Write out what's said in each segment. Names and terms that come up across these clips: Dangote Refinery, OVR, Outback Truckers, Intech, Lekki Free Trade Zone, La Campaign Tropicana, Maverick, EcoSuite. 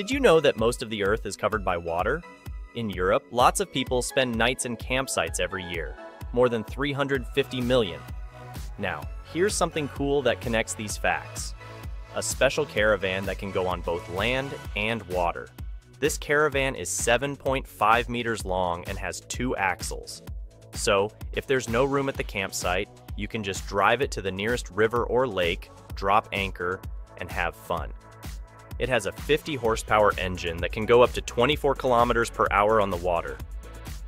Did you know that most of the Earth is covered by water? In Europe, lots of people spend nights in campsites every year, more than 350 million. Now, here's something cool that connects these facts. A special caravan that can go on both land and water. This caravan is 7.5 meters long and has 2 axles. So, if there's no room at the campsite, you can just drive it to the nearest river or lake, drop anchor, and have fun. It has a 50 horsepower engine that can go up to 24 kilometers per hour on the water.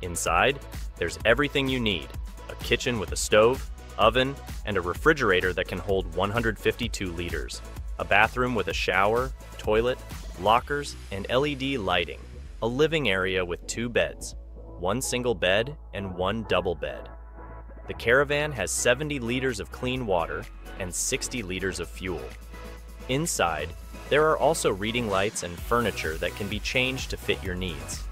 Inside, there's everything you need: a kitchen with a stove, oven, and a refrigerator that can hold 152 liters, a bathroom with a shower, toilet, lockers, and LED lighting, a living area with 2 beds, one single bed and one double bed. The caravan has 70 liters of clean water and 60 liters of fuel. Inside, there are also reading lights and furniture that can be changed to fit your needs.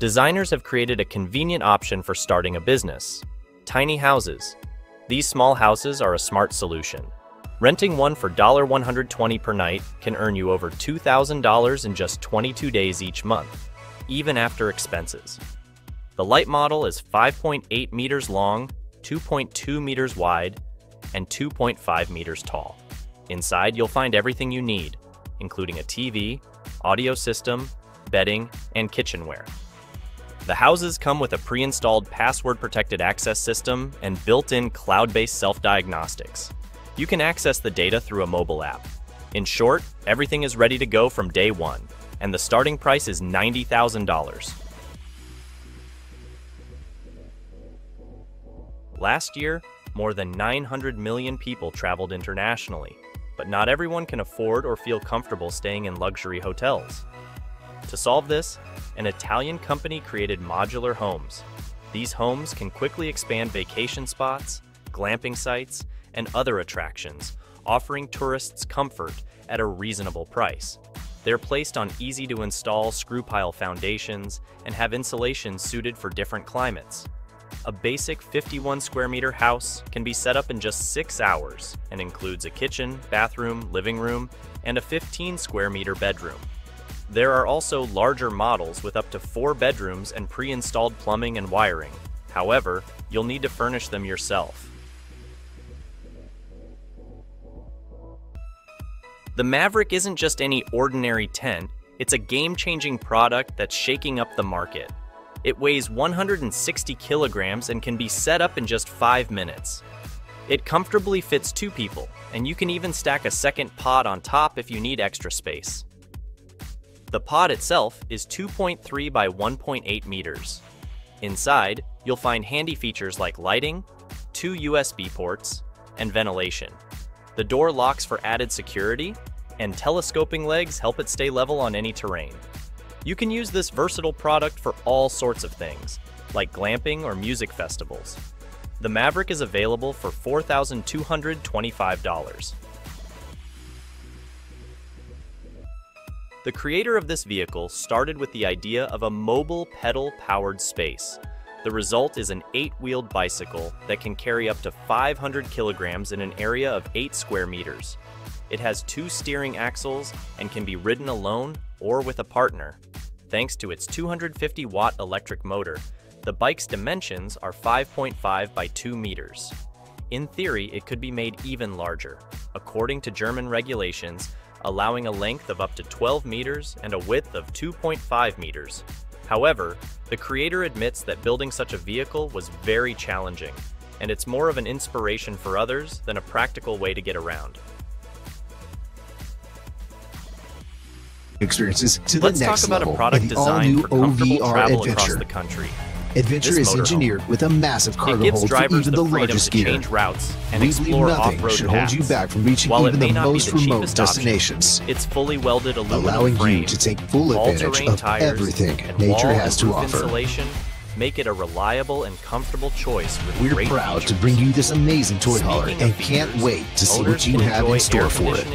Designers have created a convenient option for starting a business: tiny houses. These small houses are a smart solution. Renting one for $120 per night can earn you over $2,000 in just 22 days each month, even after expenses. The light model is 5.8 meters long, 2.2 meters wide, and 2.5 meters tall. Inside, you'll find everything you need, including a TV, audio system, bedding, and kitchenware. The houses come with a pre-installed password-protected access system and built-in cloud-based self-diagnostics. You can access the data through a mobile app. In short, everything is ready to go from day one, and the starting price is $90,000. Last year, more than 900 million people traveled internationally, but not everyone can afford or feel comfortable staying in luxury hotels. To solve this, an Italian company created modular homes. These homes can quickly expand vacation spots, glamping sites, and other attractions, offering tourists comfort at a reasonable price. They're placed on easy-to-install screw-pile foundations and have insulation suited for different climates. A basic 51-square-meter house can be set up in just 6 hours and includes a kitchen, bathroom, living room, and a 15-square-meter bedroom. There are also larger models with up to 4 bedrooms and pre-installed plumbing and wiring. However, you'll need to furnish them yourself. The Maverick isn't just any ordinary tent, it's a game-changing product that's shaking up the market. It weighs 160 kilograms and can be set up in just 5 minutes. It comfortably fits 2 people, and you can even stack a second pod on top if you need extra space. The pod itself is 2.3 by 1.8 meters. Inside, you'll find handy features like lighting, 2 USB ports, and ventilation. The door locks for added security, and telescoping legs help it stay level on any terrain. You can use this versatile product for all sorts of things, like glamping or music festivals. The Maverick is available for $4,225. The creator of this vehicle started with the idea of a mobile pedal-powered space. The result is an 8-wheeled bicycle that can carry up to 500 kilograms in an area of 8 square meters. It has 2 steering axles and can be ridden alone or with a partner. Thanks to its 250-watt electric motor, the bike's dimensions are 5.5 by 2 meters. In theory, it could be made even larger. According to German regulations, allowing a length of up to 12 meters and a width of 2.5 meters. However, the creator admits that building such a vehicle was very challenging, and it's more of an inspiration for others than a practical way to get around. Experiences to the next level. Let's talk about a product designed for comfortable travel across the country. Adventure is engineered with a massive cargo hold for even the largest gear. Change routes and explore off-road should hold you back from reaching even the most remote destinations. It's fully welded aluminum, allowing you to take full advantage of everything nature has to offer. Make it a reliable and comfortable choice with great features. We're proud to bring you this amazing toy hauler and can't wait to see what you have in store for it.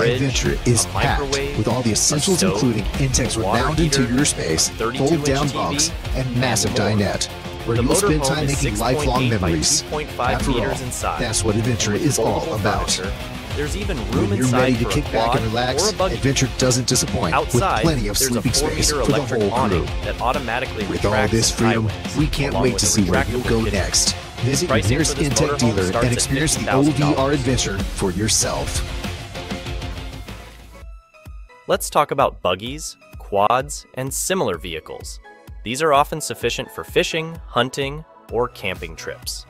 Adventure is packed with all the essentials, including Intech's renowned interior space, fold-down box, and massive dinette. where you will spend time making lifelong memories. After all, that's what adventure is all about. There's even room when you're ready to kick back and relax, adventure doesn't disappoint. Outside, with plenty of sleeping space for the whole crew. With all this freedom, we can't wait to see where you go next. Visit your nearest Intech dealer and experience the OVR adventure for yourself. Let's talk about buggies, quads, and similar vehicles. These are often sufficient for fishing, hunting, or camping trips.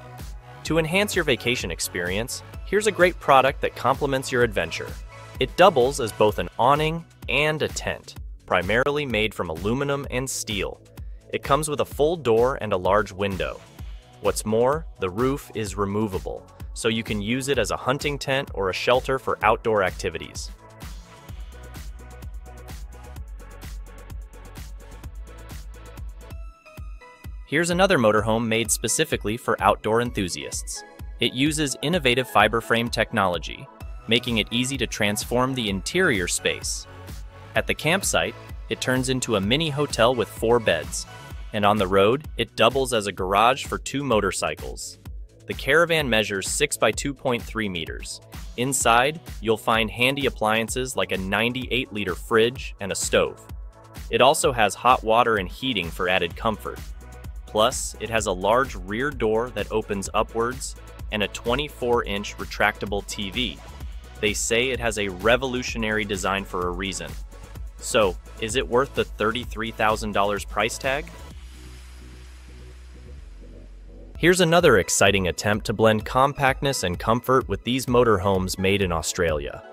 To enhance your vacation experience, here's a great product that complements your adventure. It doubles as both an awning and a tent, primarily made from aluminum and steel. It comes with a full door and a large window. What's more, the roof is removable, so you can use it as a hunting tent or a shelter for outdoor activities. Here's another motorhome made specifically for outdoor enthusiasts. It uses innovative fiber frame technology, making it easy to transform the interior space. At the campsite, it turns into a mini hotel with 4 beds. And on the road, it doubles as a garage for 2 motorcycles. The caravan measures 6 by 2.3 meters. Inside, you'll find handy appliances like a 98-liter fridge and a stove. It also has hot water and heating for added comfort. Plus, it has a large rear door that opens upwards and a 24-inch retractable TV. They say it has a revolutionary design for a reason. So, is it worth the $33,000 price tag? Here's another exciting attempt to blend compactness and comfort with these motorhomes made in Australia.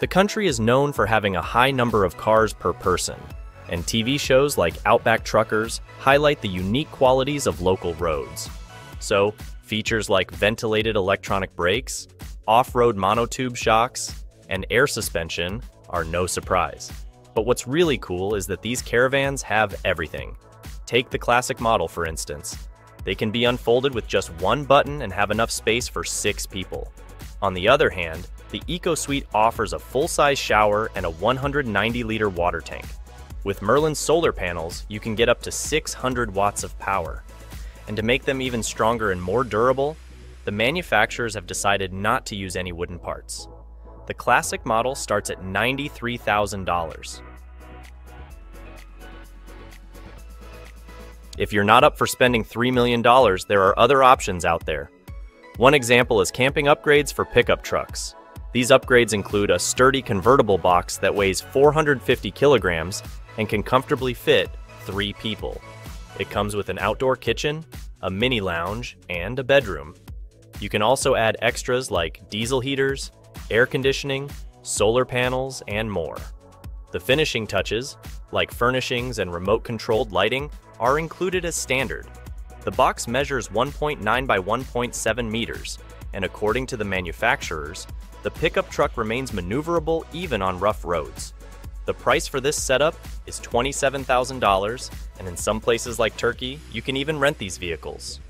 The country is known for having a high number of cars per person, and TV shows like Outback Truckers highlight the unique qualities of local roads. So, features like ventilated electronic brakes, off-road monotube shocks, and air suspension are no surprise. But what's really cool is that these caravans have everything. Take the classic model, for instance. They can be unfolded with just one button and have enough space for 6 people. On the other hand, the EcoSuite offers a full-size shower and a 190-liter water tank. With Merlin's solar panels, you can get up to 600 watts of power. And to make them even stronger and more durable, the manufacturers have decided not to use any wooden parts. The classic model starts at $93,000. If you're not up for spending $3 million, there are other options out there. One example is camping upgrades for pickup trucks. These upgrades include a sturdy convertible box that weighs 450 kilograms and can comfortably fit 3 people. It comes with an outdoor kitchen, a mini lounge, and a bedroom. You can also add extras like diesel heaters, air conditioning, solar panels, and more. The finishing touches, like furnishings and remote-controlled lighting, are included as standard. The box measures 1.9 by 1.7 meters, and according to the manufacturers, the pickup truck remains maneuverable even on rough roads. The price for this setup is $27,000, and in some places like Turkey, you can even rent these vehicles.